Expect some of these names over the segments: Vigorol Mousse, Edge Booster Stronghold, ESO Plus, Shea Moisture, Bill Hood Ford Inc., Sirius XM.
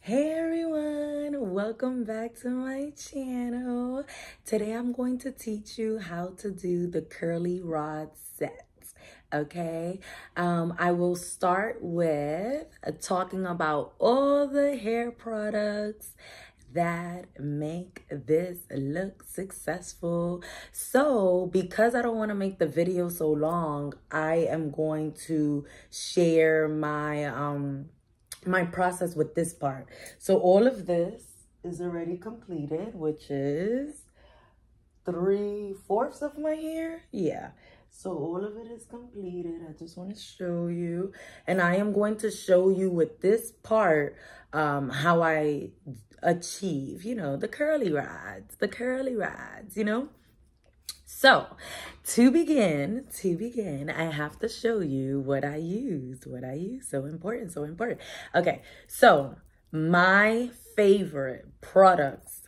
Hey everyone, welcome back to my channel. Today I'm going to teach you how to do the curly rod set. Okay, I will start with talking about all the hair products that make this look successful. So because I don't want to make the video so long, I am going to share my my process with this part. So all of this is already completed, which is 3/4 of my hair. Yeah, so all of it is completed. I just want to show you, and I am going to show you with this part how I achieve, you know, the curly rods, you know. So to begin, I have to show you what I use. So important. Okay, so my favorite products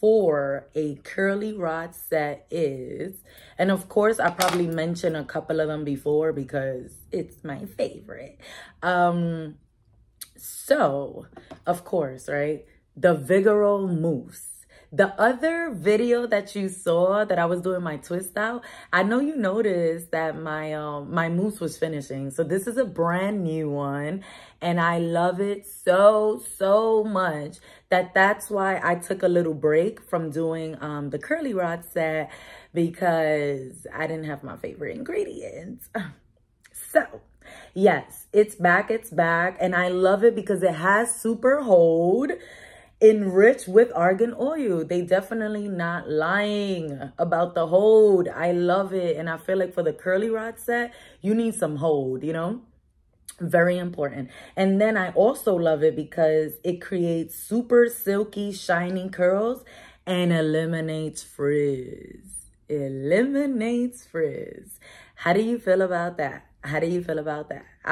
for a curly rod set is, and of course I probably mentioned a couple of them before because it's my favorite. So of course, right, the Vigorol Mousse. The other video that you saw that I was doing my twist out, I know you noticed that my my mousse was finishing. So this is a brand new one, and I love it so much. That's why I took a little break from doing the curly rod set, because I didn't have my favorite ingredients. So yes, it's back, and I love it because it has super hold, enriched with argan oil. They definitely not lying about the hold. I love it, and I feel like for the curly rod set, you need some hold, you know? Very important. And then I also love it because it creates super silky, shiny curls and eliminates frizz. Eliminates frizz. How do you feel about that? I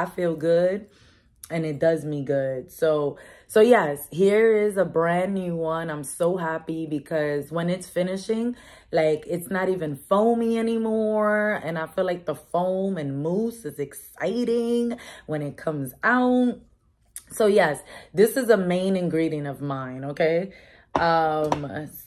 feel good, and it does me good. So yes, here is a brand new one. I'm so happy because when it's finishing, like, it's not even foamy anymore. And I feel like the foam and mousse is exciting when it comes out. So yes, this is a main ingredient of mine, okay?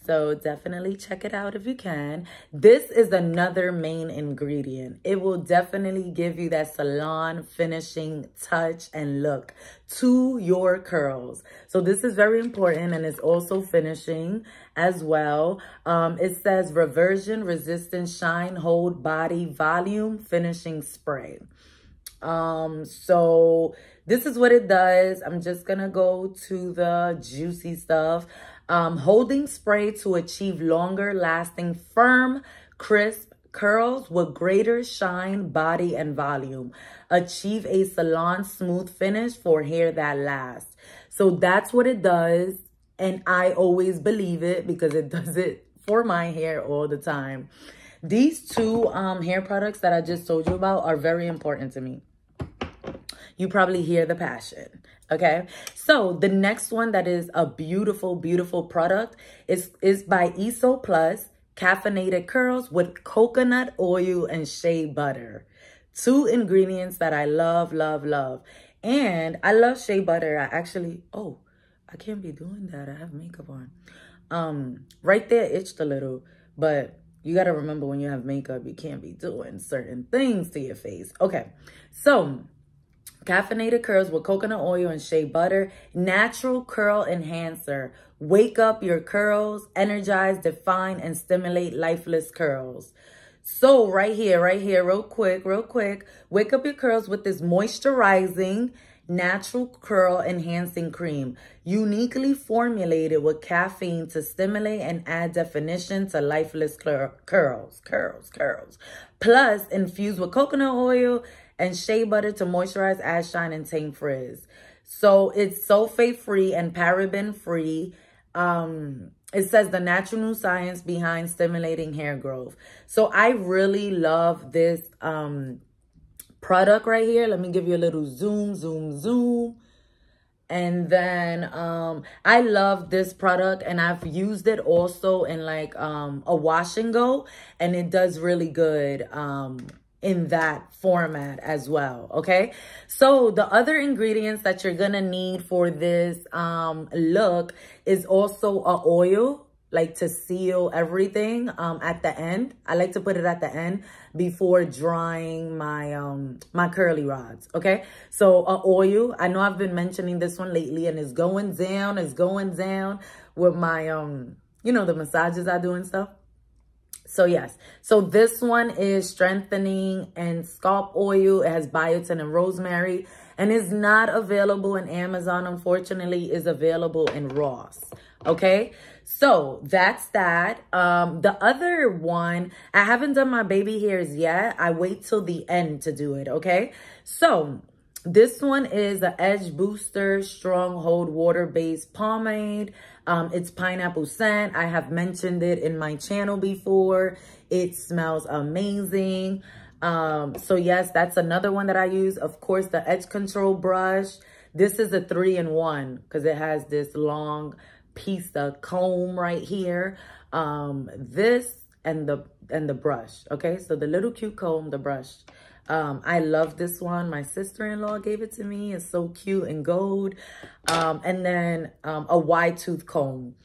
So definitely check it out if you can. This is another main ingredient. It will definitely give you that salon finishing touch and look to your curls. So this is very important, and it's also finishing as well. It says reversion resistant shine hold body volume finishing spray. So this is what it does. I'm just gonna go to the juicy stuff. Holding spray to achieve longer lasting, firm, crisp curls with greater shine, body, and volume. Achieve a salon smooth finish for hair that lasts. So that's what it does, and I always believe it because it does it for my hair all the time. These two hair products that I just told you about are very important to me. You probably hear the passion, okay? So the next one that is a beautiful, beautiful product is by ESO Plus, Caffeinated Curls with Coconut Oil and Shea Butter. Two ingredients that I love. And I love shea butter. I actually, oh, I can't be doing that. I have makeup on. Right there itched a little, but you gotta remember when you have makeup, you can't be doing certain things to your face. Okay, so Caffeinated Curls with Coconut Oil and Shea Butter. Natural curl enhancer. Wake up your curls. Energize, define, and stimulate lifeless curls. So right here, real quick. Wake up your curls with this moisturizing natural curl enhancing cream. Uniquely formulated with caffeine to stimulate and add definition to lifeless curls. Plus, infused with coconut oil and shea butter to moisturize, add shine, and tame frizz. So it's sulfate-free and paraben-free. It says the natural new science behind stimulating hair growth. So I really love this product right here. Let me give you a little zoom. And then I love this product, and I've used it also in like a wash and go, and it does really good in that format as well, okay? So the other ingredients that you're gonna need for this look is also an oil, like to seal everything at the end. I like to put it at the end before drying my my curly rods, okay? So an oil, I know I've been mentioning this one lately, and it's going down with my, you know, the massages I do and stuff. So yes, so this one is strengthening and scalp oil. It has biotin and rosemary, and is not available in Amazon, unfortunately. Is available in Ross, okay? So that's that. The other one, I haven't done my baby hairs yet. I wait till the end to do it, okay? So this one is the Edge Booster Stronghold Water-Based Pomade. It's pineapple scent. I have mentioned it in my channel before. It smells amazing. So yes, that's another one that I use. Of course, the edge control brush. This is a 3-in-1 because it has this long piece of comb right here. This and the brush, okay? So the little cute comb, the brush. I love this one. My sister-in-law gave it to me. It's so cute and gold. And then a wide tooth comb.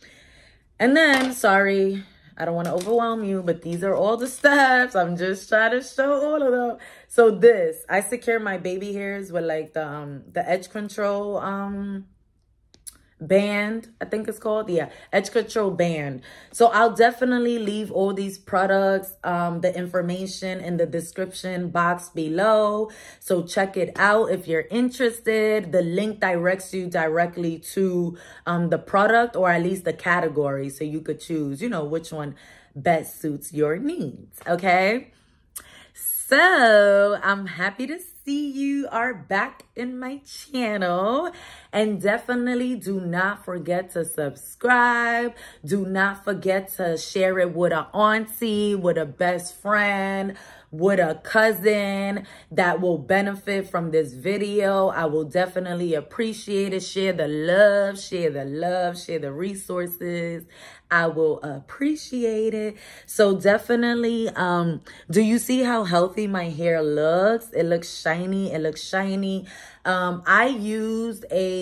And then, sorry, I don't want to overwhelm you, but these are all the steps. I'm just trying to show all of them. So this, I secure my baby hairs with like the edge control band, I think it's called. Yeah, edge control band. So I'll definitely leave all these products, the information in the description box below, so check it out if you're interested. The link directs you directly to the product, or at least the category, so you could choose, you know, which one best suits your needs, okay? So I'm happy to see you are back in my channel, and definitely do not forget to subscribe. Do not forget to share it with an auntie, with a best friend, with a cousin that will benefit from this video. I will definitely appreciate it. Share the love, share the love, share the resources. I will appreciate it. So definitely, do you see how healthy my hair looks? It looks shiny, it looks shiny. I used a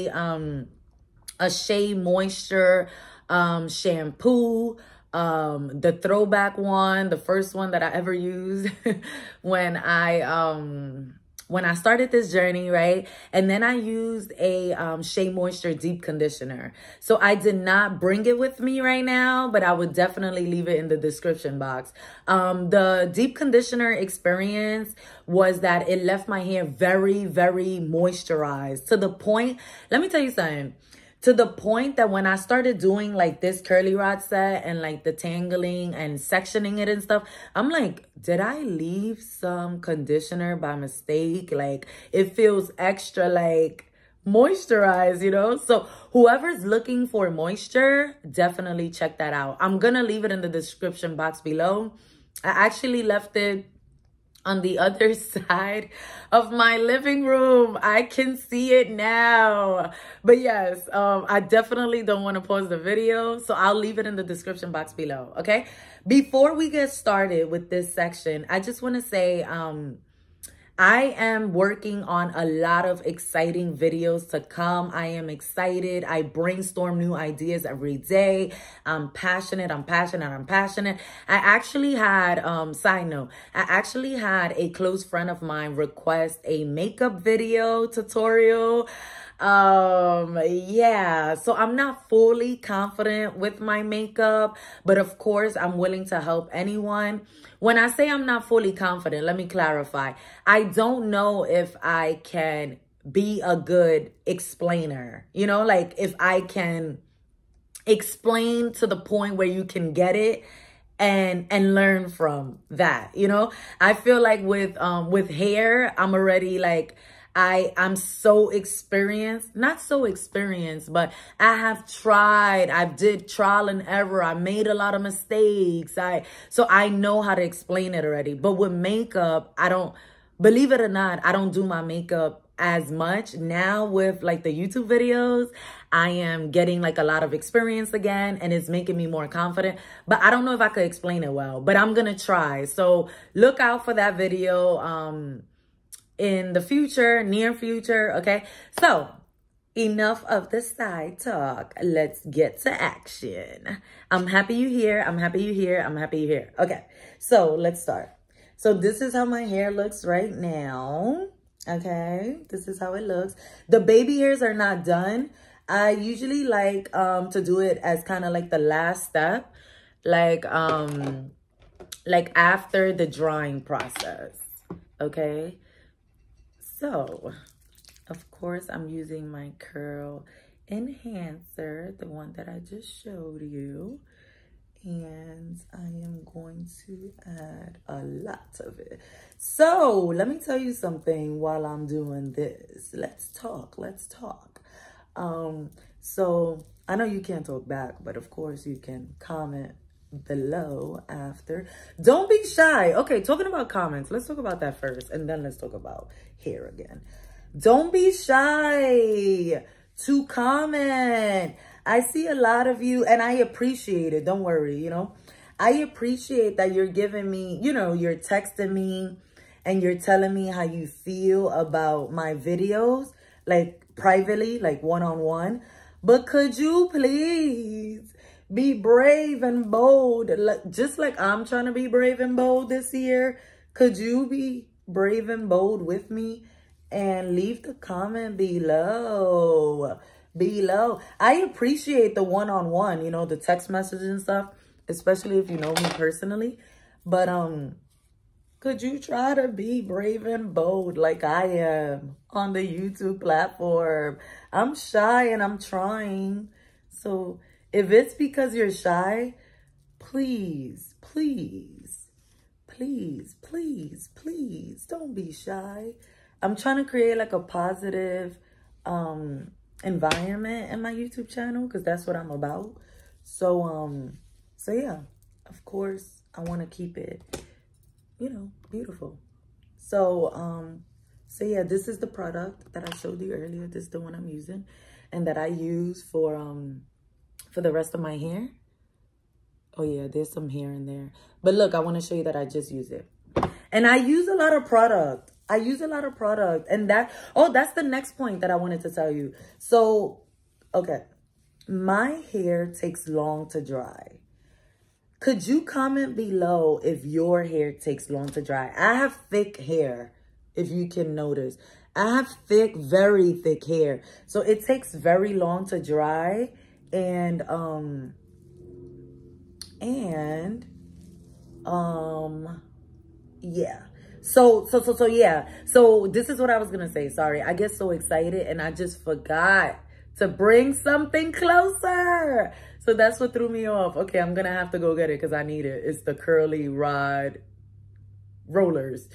Shea Moisture shampoo. The throwback one, the first one that I ever used when I started this journey, right? And then I used a Shea Moisture deep conditioner. So I did not bring it with me right now, but I would definitely leave it in the description box. The deep conditioner experience was that it left my hair very, very moisturized, to the point, let me tell you something, to the point that when I started doing like this curly rod set and like the tangling and sectioning it and stuff, I'm like, did I leave some conditioner by mistake? Like, it feels extra like moisturized, you know? So whoever's looking for moisture, definitely check that out. I'm gonna leave it in the description box below. I actually left it on the other side of my living room. I can see it now. But yes, I definitely don't want to pause the video, so I'll leave it in the description box below, okay? Before we get started with this section, I just want to say I am working on a lot of exciting videos to come. I am excited. I brainstorm new ideas every day. I'm passionate. I'm passionate. I'm passionate. I actually had, side note, I actually had a close friend of mine request a makeup video tutorial. Yeah, so I'm not fully confident with my makeup, but of course I'm willing to help anyone. When I say I'm not fully confident, let me clarify. I don't know if I can be a good explainer, you know, like if I can explain to the point where you can get it and learn from that, you know. I feel like with hair, I'm already like, I'm so experienced, not so experienced, but I have tried, I did trial and error. I made a lot of mistakes. So I know how to explain it already. But with makeup, I don't, believe it or not, I don't do my makeup as much. Now with like the YouTube videos, I am getting like a lot of experience again, and it's making me more confident, but I don't know if I could explain it well, but I'm gonna try. So look out for that video in the future, near future, okay? So enough of the side talk. Let's get to action. I'm happy you're here. I'm happy you're here. I'm happy you're here. Okay, so let's start. So this is how my hair looks right now. Okay, this is how it looks. The baby hairs are not done. I usually like to do it as kind of like the last step, like after the drying process. Okay, so of course, I'm using my curl enhancer, the one that I just showed you. And I am going to add a lot of it. So let me tell you something while I'm doing this. Let's talk, let's talk. So I know you can't talk back, but of course you can comment below after. Don't be shy. Okay, talking about comments, let's talk about that first. And then let's talk about hair again. Don't be shy to comment. I see a lot of you, and I appreciate it. Don't worry, you know. I appreciate that you're giving me, you know, you're texting me and you're telling me how you feel about my videos, like privately, like one-on-one. But could you please be brave and bold? Just like I'm trying to be brave and bold this year, could you be brave and bold with me? And leave the comment below, I appreciate the one-on-one, you know, the text message and stuff, especially if you know me personally. But could you try to be brave and bold like I am on the YouTube platform? I'm shy and I'm trying. So if it's because you're shy, please, please, please, please, please don't be shy. I'm trying to create like a positive environment in my YouTube channel, because that's what I'm about. So, so yeah, of course, I want to keep it, you know, beautiful. So, so yeah, this is the product that I showed you earlier. This is the one I'm using and that I use for the rest of my hair. Oh yeah, there's some hair in there. But look, I want to show you that I just use it. And I use a lot of product. I use a lot of product, and that, oh, that's the next point that I wanted to tell you. So, okay, my hair takes long to dry. Could you comment below if your hair takes long to dry? I have thick hair, if you can notice. I have thick, very thick hair. So it takes very long to dry, and yeah. So yeah. So this is what I was going to say. Sorry. I get so excited and I just forgot to bring something closer. So that's what threw me off. Okay. I'm going to have to go get it because I need it. It's the curly rod rollers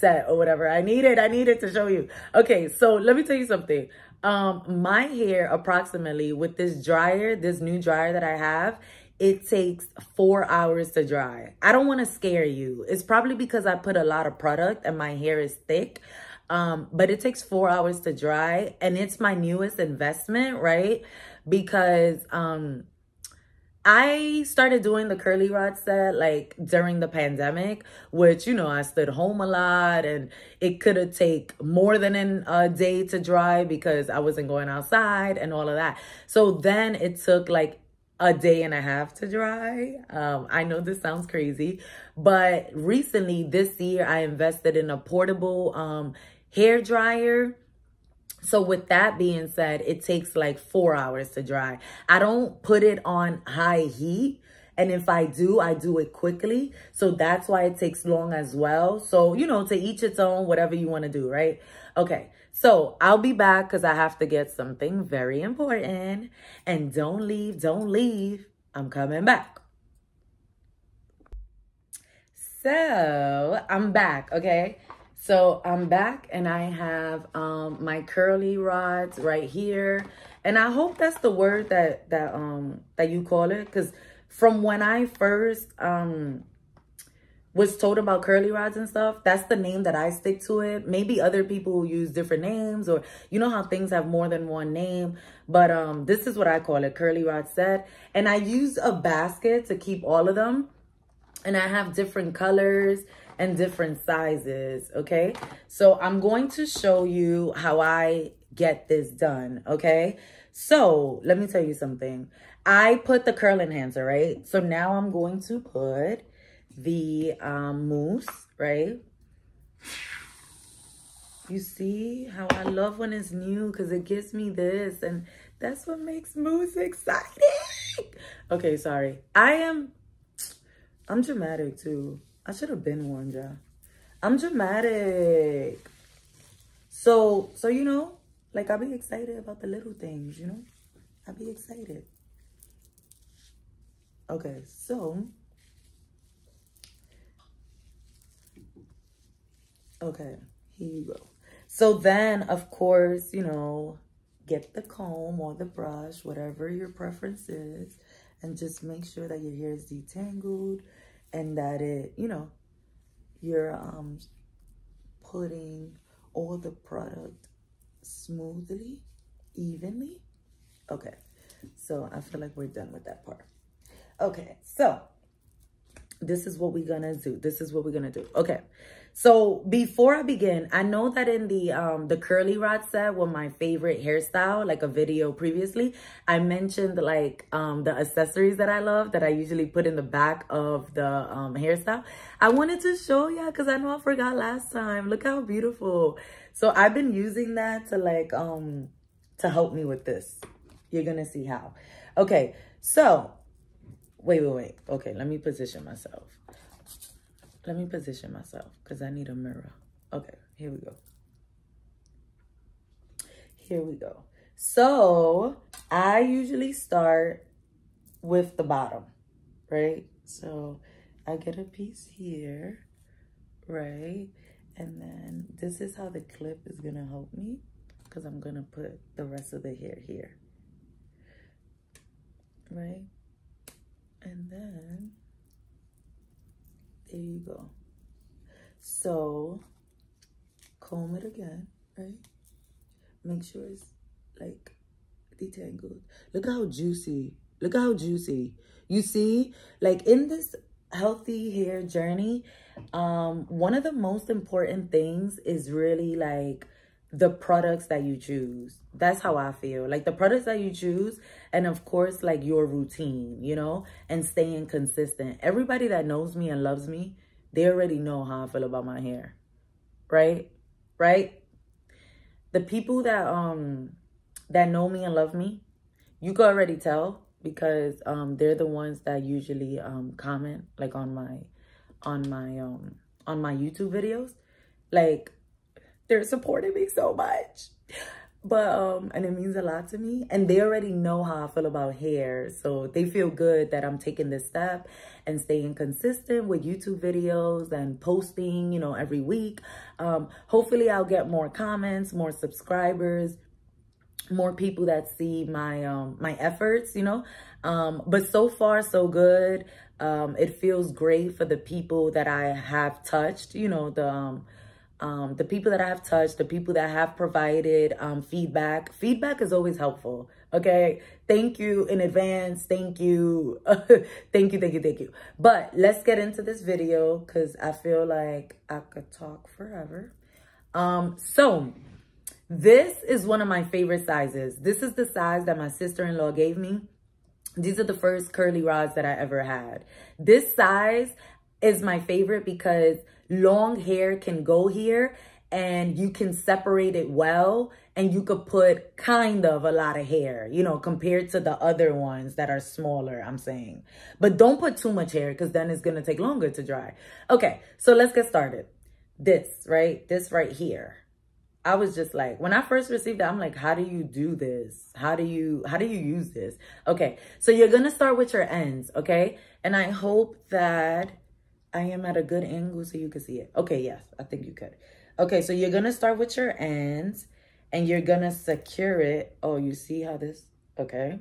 set or whatever. I need it to show you. Okay. So let me tell you something. My hair approximately with this dryer, this new dryer that I have, it takes 4 hours to dry. I don't want to scare you. It's probably because I put a lot of product and my hair is thick. But it takes 4 hours to dry. And it's my newest investment, right? Because I started doing the curly rod set like during the pandemic, which, you know, I stood home a lot. And it could have taken more than a day to dry because I wasn't going outside and all of that. So then it took like a day and a half to dry. I know this sounds crazy, but recently this year, I invested in a portable hair dryer. So with that being said, it takes like 4 hours to dry. I don't put it on high heat. And if I do, I do it quickly. So that's why it takes long as well. So, you know, to each its own, whatever you want to do, right? Okay, so I'll be back because I have to get something very important. And don't leave, don't leave. I'm coming back. So I'm back, okay? So I'm back and I have my curly rods right here. And I hope that's the word that you call it, because from when I first was told about curly rods and stuff, that's the name that I stick to it. Maybe other people use different names, or you know how things have more than one name. But this is what I call it, curly rod set. And I use a basket to keep all of them. And I have different colors and different sizes, okay? So I'm going to show you how I get this done, okay? So let me tell you something. I put the curl enhancer, right? So now I'm going to put the mousse, right? You see how I love when it's new, because it gives me this, and that's what makes mousse exciting. Okay, sorry. I'm dramatic too. I should have been warned, y'all. I'm dramatic. So you know, like, I be excited about the little things, you know? I be excited. Okay, so. Okay, here you go. So then, of course, you know, get the comb or the brush, whatever your preference is, and just make sure that your hair is detangled and that it, you know, you're putting all the product smoothly, evenly. Okay, so I feel like we're done with that part. Okay, so this is what we're gonna do. This is what we're gonna do. Okay, so before I begin, I know that in the curly rod set was my favorite hairstyle, like a video previously. I mentioned like the accessories that I love that I usually put in the back of the hairstyle. I wanted to show y'all because I know I forgot last time. Look how beautiful. So I've been using that to like to help me with this. You're gonna see how. Okay, so Wait. Okay, let me position myself. Let me position myself because I need a mirror. Okay, here we go. Here we go. So I usually start with the bottom, right? So I get a piece here, right? And then this is how the clip is going to help me because I'm going to put the rest of the hair here, right? And then, there you go. So, comb it again, right? Make sure it's like detangled. Look how juicy. Look how juicy. You see, like in this healthy hair journey, one of the most important things is really like the products that you choose. That's how I feel. Like the products that you choose, and of course, like your routine, you know, and staying consistent. Everybody that knows me and loves me, they already know how I feel about my hair, right? Right? The people that that know me and love me, you can already tell because they're the ones that usually comment like on my YouTube videos, like. They're supporting me so much. But, and it means a lot to me. And they already know how I feel about hair. So they feel good that I'm taking this step and staying consistent with YouTube videos and posting, you know, every week. Hopefully I'll get more comments, more subscribers, more people that see my, my efforts, you know. But so far, so good. It feels great for the people that I have touched, you know, the people that I have touched, the people that have provided feedback. Feedback is always helpful, okay? Thank you in advance. Thank you. Thank you. But let's get into this video because I feel like I could talk forever. So this is one of my favorite sizes. This is the size that my sister-in-law gave me. These are the first curly rods that I ever had. This size is my favorite because long hair can go here and you can separate it well and you could put kind of a lot of hair, you know, compared to the other ones that are smaller, I'm saying. But don't put too much hair because then it's going to take longer to dry. Okay, so let's get started. This, right? This right here. I was just like, when I first received it, I'm like, how do you do this? How do you use this? Okay, so you're going to start with your ends, okay? And I hope that I am at a good angle so you can see it. Okay, yes, I think you could. Okay, so you're gonna start with your ends and you're gonna secure it. Oh, you see how this, okay?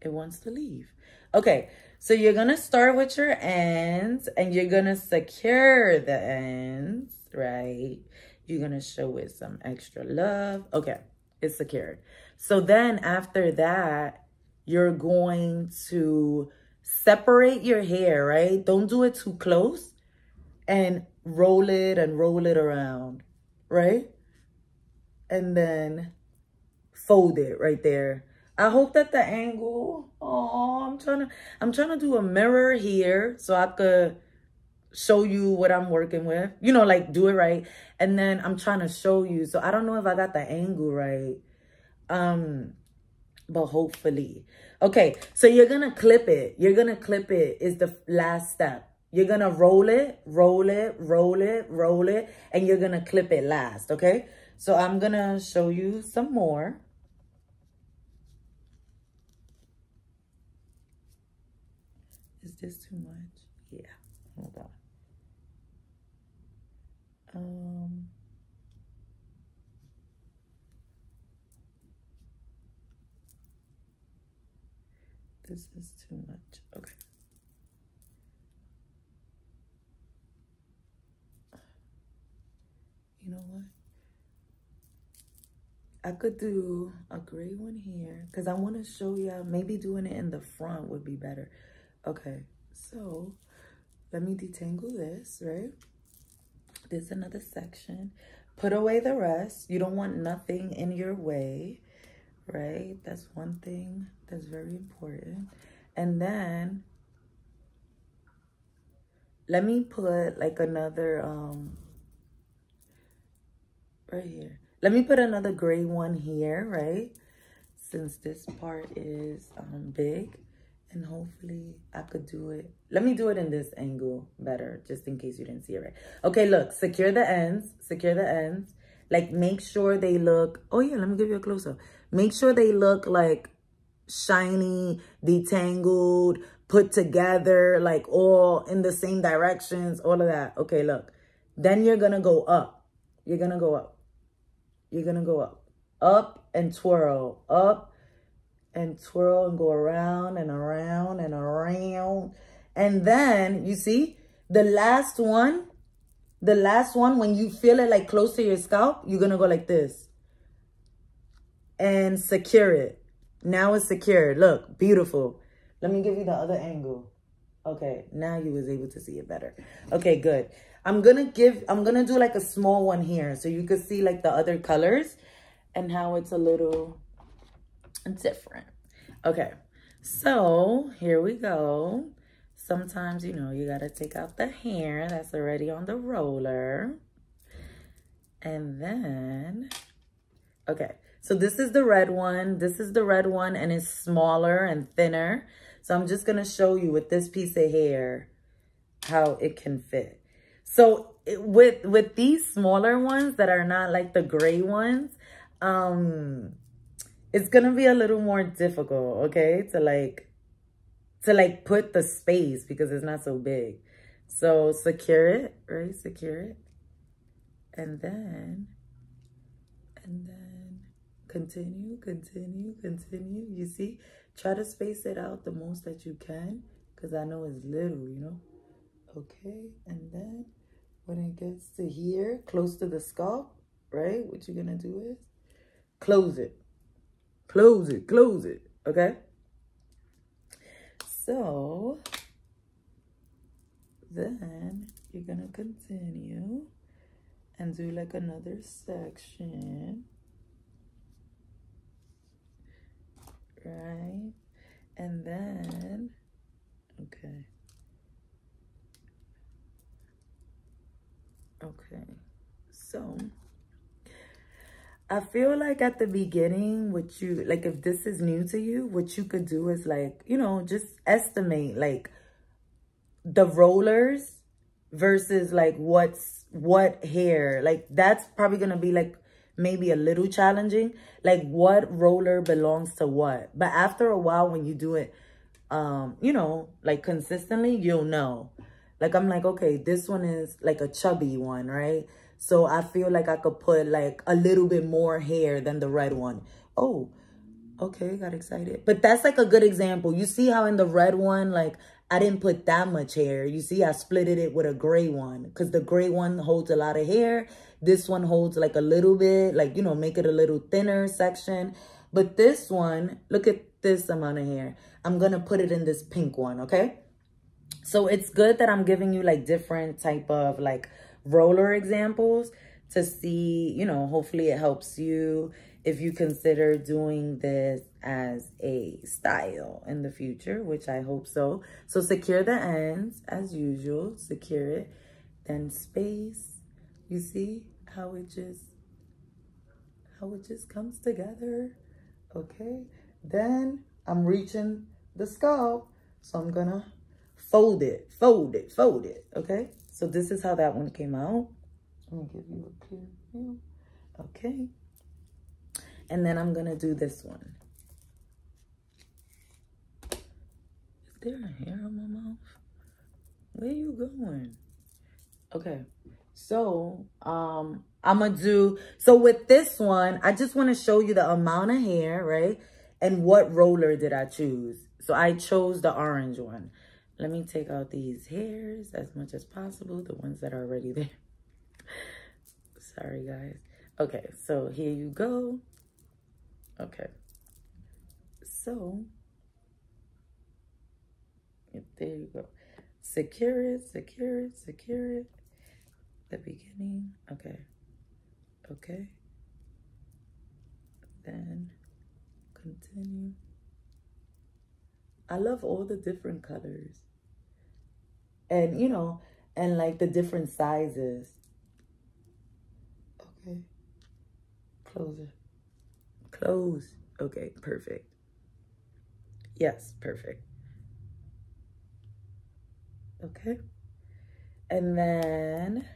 it wants to leave. Okay, so you're gonna start with your ends and you're gonna secure the ends, right? You're gonna show it some extra love. Okay, it's secured. So then after that, you're going to separate your hair, right? Don't do it too close and roll it around, right? And then fold it right there. I hope that the angle, oh, I'm trying to do a mirror here so I could show you what I'm working with, you know, like do it right. And then I'm trying to show you. So I don't know if I got the angle right, but hopefully. Okay, so you're going to clip it. You're going to clip it is the last step. You're going to roll it, and you're going to clip it last, okay? So I'm going to show you some more. Is this too much? Yeah, hold on. This is too much. Okay. You know what? I could do a gray one here because I want to show y'all. Maybe doing it in the front would be better. Okay, so let me detangle this, right? There's another section. Put away the rest. You don't want nothing in your way, right? That's one thing that's very important. And then let me put like another, right here. Let me put another gray one here, right? Since this part is big. And hopefully I could do it. Let me do it in this angle better, just in case you didn't see it right. Okay, look, secure the ends, Like make sure they look, oh yeah, let me give you a close-up. Make sure they look like shiny, detangled, put together, like all in the same directions, all of that. Okay, look, then you're gonna go up. Up and twirl, and go around and around and around. And then you see the last one, when you feel it like close to your scalp, you're gonna go like this and secure it. Now it's secured. Look, beautiful. Let me give you the other angle. Okay, now you was able to see it better. Okay, good. I'm gonna do like a small one here so you could see like the other colors and how it's a little different. Okay, so here we go. Sometimes, you know, you gotta take out the hair that's already on the roller. And then, okay, so this is the red one. This is the red one and it's smaller and thinner. So I'm just gonna show you with this piece of hair how it can fit. So with these smaller ones that are not like the gray ones, it's gonna be a little more difficult, okay, to put the space because it's not so big. So secure it, right? Secure it. And then continue. You see? Try to space it out the most that you can, because I know it's little, you know? Okay, and then when it gets to here, close to the scalp, right? What you're gonna do is close it. Close it, okay? So, then you're gonna continue and do like another section, right? And then, okay. Okay, so, I feel like at the beginning, what you, like if this is new to you, what you could do is like, you know, just estimate like the rollers versus like what hair, like that's probably going to be like maybe a little challenging, like what roller belongs to what. But after a while, when you do it, you know, like consistently, you'll know. Like I'm like, okay, this one is like a chubby one, right? So I feel like I could put like a little bit more hair than the red one. Oh, Okay, got excited. But that's like a good example. You see how in the red one, like I didn't put that much hair. You see, I splitted it with a gray one because the gray one holds a lot of hair. This one holds like a little bit, like, you know, make it a little thinner section. But this one, look at this amount of hair. I'm going to put it in this pink one, okay? So it's good that I'm giving you like different type of like roller examples to see, you know, hopefully it helps you if you consider doing this as a style in the future, which I hope so. So secure the ends as usual, secure it, then space. You see how it just comes together, okay? Then I'm reaching the scalp, so I'm gonna fold it, fold it, fold it, okay? So this is how that one came out. I'm gonna give you a clear view, okay? And then I'm gonna do this one. Is there a hair on my mouth? Where you going? Okay, so I'm gonna do, so with this one, I just wanna show you the amount of hair, right? And what roller did I choose? So I chose the orange one. Let me take out these hairs as much as possible, the ones that are already there. Sorry, guys. Okay, so here you go. Okay, so there you go. Secure it, secure it, secure it. The beginning, okay, okay. Then continue. I love all the different colors and, you know, and like the different sizes. Okay, close it. Close. Okay, perfect. Yes, perfect. Okay. And then,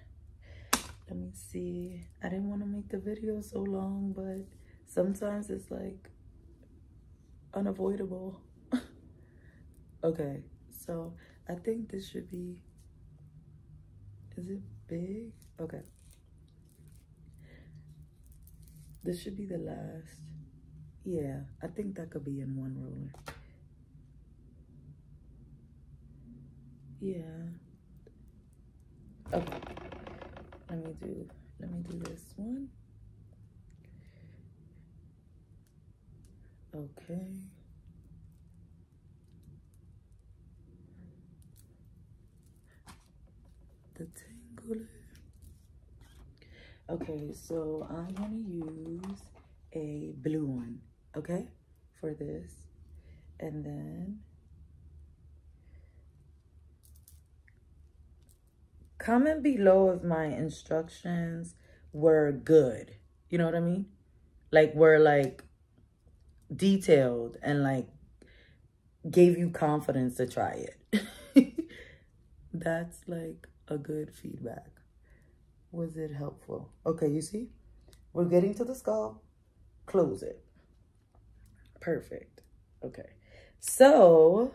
let me see. I didn't want to make the video so long, but sometimes it's like unavoidable. Okay, so I think this should be, is it big? Okay. This should be the last. Yeah, I think that could be in one roller. Yeah. Okay. Let me do this one. Okay. The tingle. Okay, so I'm gonna use a blue one, okay, for this. And then comment below if my instructions were good. You know what I mean? Like, were like detailed and like gave you confidence to try it. That's like a good feedback. Was it helpful? Okay, you see? We're getting to the scalp. Close it. Perfect. Okay. So,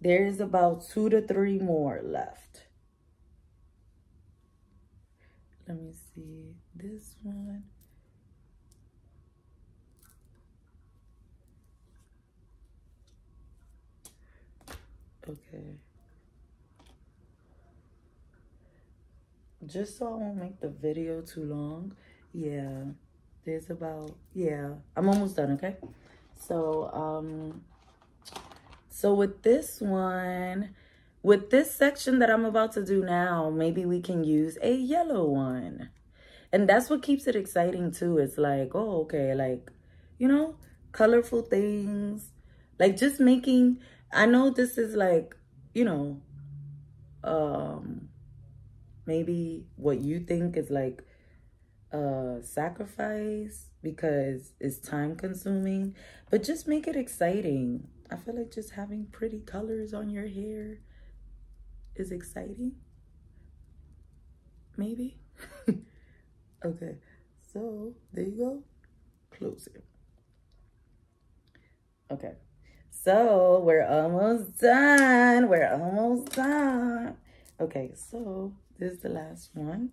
there's about 2 to 3 more left. Let me see. This one. Okay. Just so I won't make the video too long. Yeah, there's about, yeah, I'm almost done, okay? So, so with this one, with this section that I'm about to do now, maybe we can use a yellow one. And that's what keeps it exciting too. It's like, oh, okay, like, you know, colorful things. Like just making, I know this is like, you know, maybe what you think is like a sacrifice because it's time consuming, but just make it exciting. I feel like just having pretty colors on your hair is exciting. Maybe. Okay, so there you go. Close it. Okay, so we're almost done. We're almost done. Okay, so this is the last one.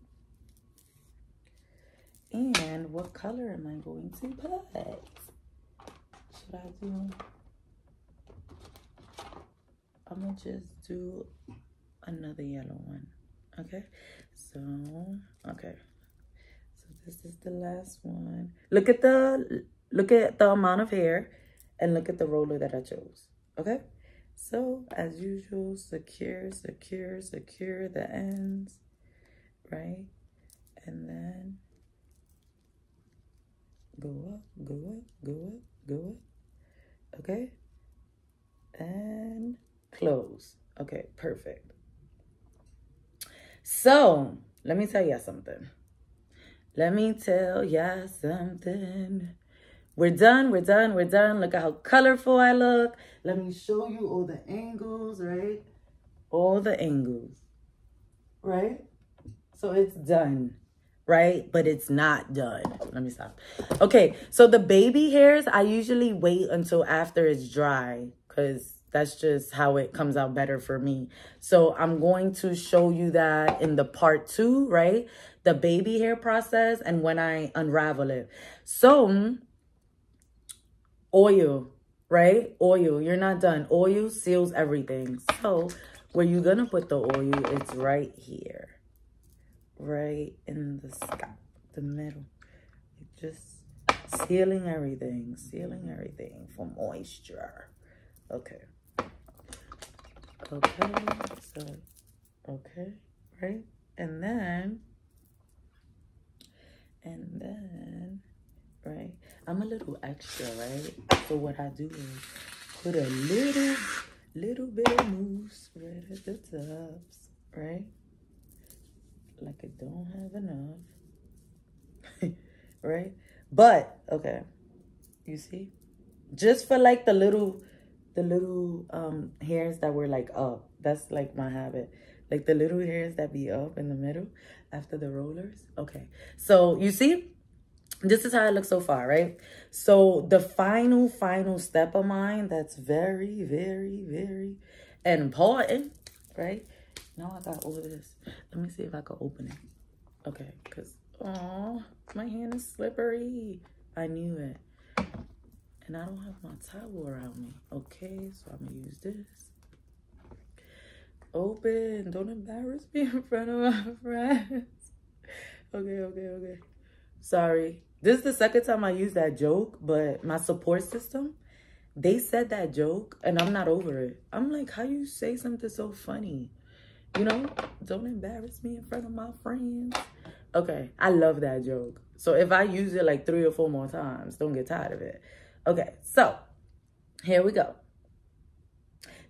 And what color am I going to put? that's what I do. I'm gonna just do another yellow one. Okay, so okay, so this is the last one. Look at the amount of hair and look at the roller that I chose. Okay, so as usual, secure the ends, right? And then go up, okay, and close. Okay, perfect. So let me tell y'all something. We're done, we're done. Look at how colorful I look. Let me show you all the angles, right? All the angles, right? So it's done, right? But it's not done. Let me stop. Okay, so the baby hairs, I usually wait until after it's dry because that's just how it comes out better for me. So I'm going to show you that in the part 2, right? The baby hair process and when I unravel it. So oil, right? Oil, you're not done. Oil seals everything. So where you're gonna put the oil, it's right here, right in the scalp, the middle. You're just sealing everything for moisture. Okay. Okay, so, okay, right? And then, right? I'm a little extra, right? So what I do is put a little bit of mousse right at the tops, right? Like I don't have enough, right? But, okay, you see? Just for like the little hairs that were like up. That's like my habit. Like the little hairs that be up in the middle after the rollers. Okay, so you see, this is how it looks so far, right? So the final step of mine that's very, very, very important, right? Now I got all this. Let me see if I can open it. Okay, because, oh, my hand is slippery. I knew it. And I don't have my towel around me. Okay, so I'm gonna use this. Open, don't embarrass me in front of my friends. Okay. Sorry, this is the second time I used that joke, but my support system, they said that joke and I'm not over it. I'm like, how you say something so funny? You know, don't embarrass me in front of my friends. Okay, I love that joke. So if I use it like 3 or 4 more times, don't get tired of it. Okay, so here we go.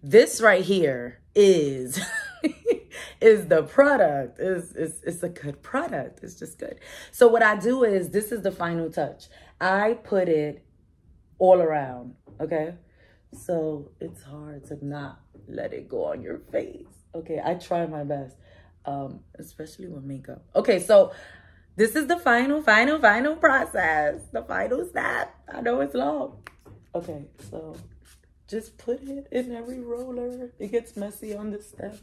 This right here is is the product. It's a good product. It's just good. So what I do is, this is the final touch. I put it all around, okay? So it's hard to not let it go on your face. Okay, I try my best, especially with makeup. Okay, so this is the final process, the final step. I know it's long. Okay, so just put it in every roller. It gets messy on this step.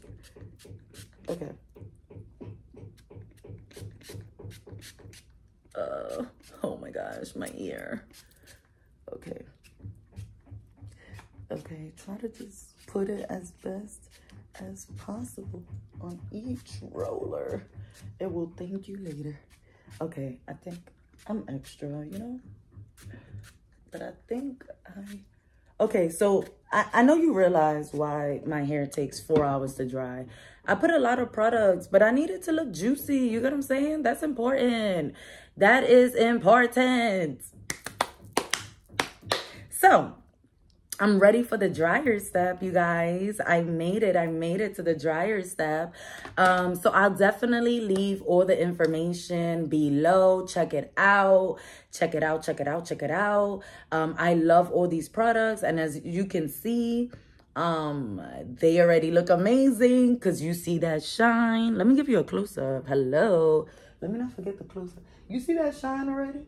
Okay. Oh my gosh, my ear. Okay. Okay, try to just put it as best as possible on each roller. It will thank you later. Okay, I think I'm extra, you know? But I think okay, so I know you realize why my hair takes 4 hours to dry. I put a lot of products, but I need it to look juicy. You get what I'm saying? That's important. That is important. So I'm ready for the dryer step, you guys. I made it to the dryer step. So I'll definitely leave all the information below. Check it out. I love all these products. And as you can see, they already look amazing because you see that shine. Let me give you a close-up. Hello. Let me not forget the close-up. You see that shine already?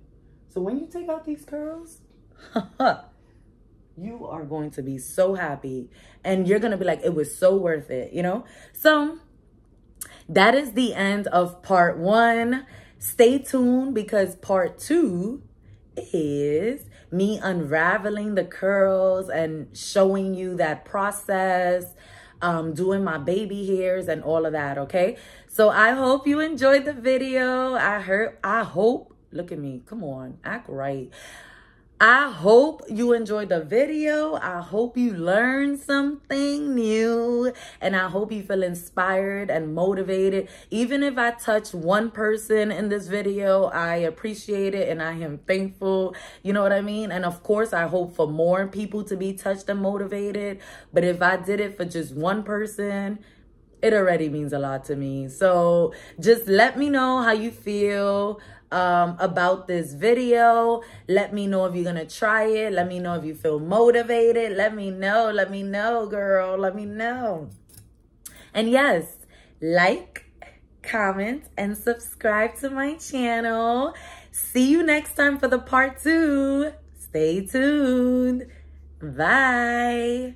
So when you take out these curls, you are going to be so happy and you're going to be like, it was so worth it, you know? So that is the end of part 1. Stay tuned because part 2 is me unraveling the curls and showing you that process, doing my baby hairs and all of that, okay? So I hope you enjoyed the video. I hope, look at me, come on, act right. I hope you enjoyed the video. I hope you learned something new, and I hope you feel inspired and motivated. Even if I touched one person in this video, I appreciate it and I am thankful. You know what I mean? And of course, I hope for more people to be touched and motivated. But if I did it for just one person, it already means a lot to me. So just let me know how you feel about this video. Let me know if you're gonna try it. Let me know if you feel motivated. Let me know, girl, let me know. And yes, like, comment, and subscribe to my channel. See you next time for the part 2. Stay tuned. Bye.